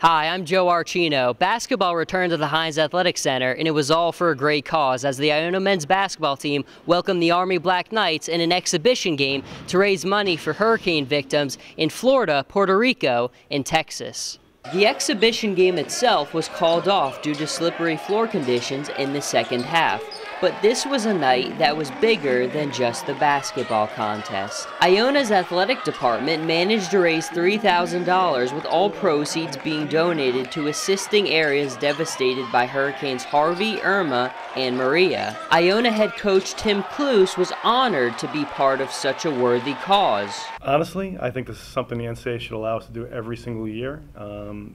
Hi, I'm Joe Archino. Basketball returned to the Heinz Athletic Center, and it was all for a great cause as the Iona men's basketball team welcomed the Army Black Knights in an exhibition game to raise money for hurricane victims in Florida, Puerto Rico, and Texas. The exhibition game itself was called off due to slippery floor conditions in the second half. But this was a night that was bigger than just the basketball contest. Iona's athletic department managed to raise $3,000, with all proceeds being donated to assisting areas devastated by Hurricanes Harvey, Irma, and Maria. Iona head coach Tim Kluse was honored to be part of such a worthy cause. Honestly, I think this is something the NCAA should allow us to do every single year.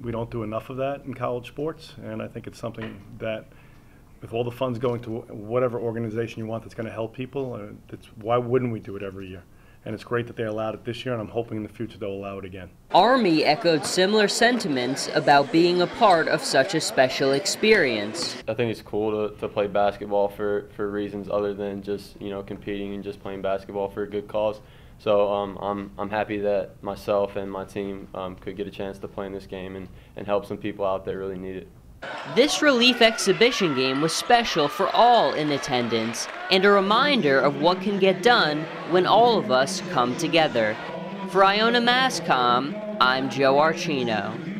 We don't do enough of that in college sports, and I think it's something that, with all the funds going to whatever organization you want that's going to help people, why wouldn't we do it every year? And it's great that they allowed it this year, and I'm hoping in the future they'll allow it again. Army echoed similar sentiments about being a part of such a special experience. I think it's cool to play basketball for reasons other than just, you know, competing and just playing basketball for a good cause. So I'm happy that myself and my team could get a chance to play in this game and help some people out that really need it. This relief exhibition game was special for all in attendance and a reminder of what can get done when all of us come together. For Iona MassComm, I'm Joe Archino.